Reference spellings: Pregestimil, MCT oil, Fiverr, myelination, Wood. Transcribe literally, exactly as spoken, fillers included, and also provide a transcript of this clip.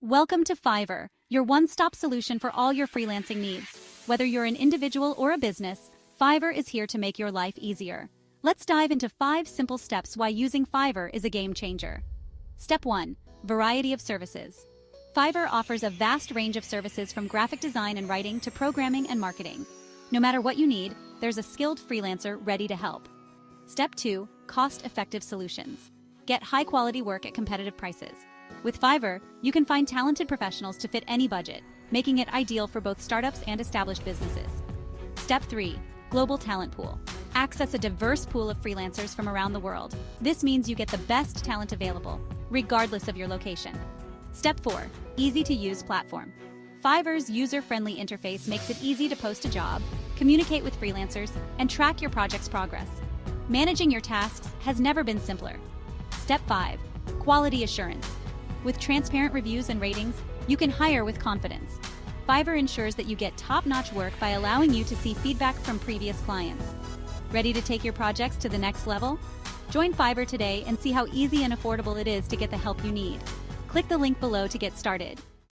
Welcome to Fiverr, your one-stop solution for all your freelancing needs. Whether you're an individual or a business, Fiverr is here to make your life easier. Let's dive into five simple steps why using Fiverr is a game changer. Step one, variety of services. Fiverr offers a vast range of services from graphic design and writing to programming and marketing. No matter what you need, there's a skilled freelancer ready to help. Step two, cost-effective solutions. Get high-quality work at competitive prices. With Fiverr, you can find talented professionals to fit any budget, making it ideal for both startups and established businesses. Step three, global talent pool. Access a diverse pool of freelancers from around the world. This means you get the best talent available, regardless of your location. Step four, easy-to-use platform. Fiverr's user-friendly interface makes it easy to post a job, communicate with freelancers, and track your project's progress. Managing your tasks has never been simpler. Step five, quality assurance. With transparent reviews and ratings, you can hire with confidence. Fiverr ensures that you get top-notch work by allowing you to see feedback from previous clients. Ready to take your projects to the next level? Join Fiverr today and see how easy and affordable it is to get the help you need. Click the link below to get started.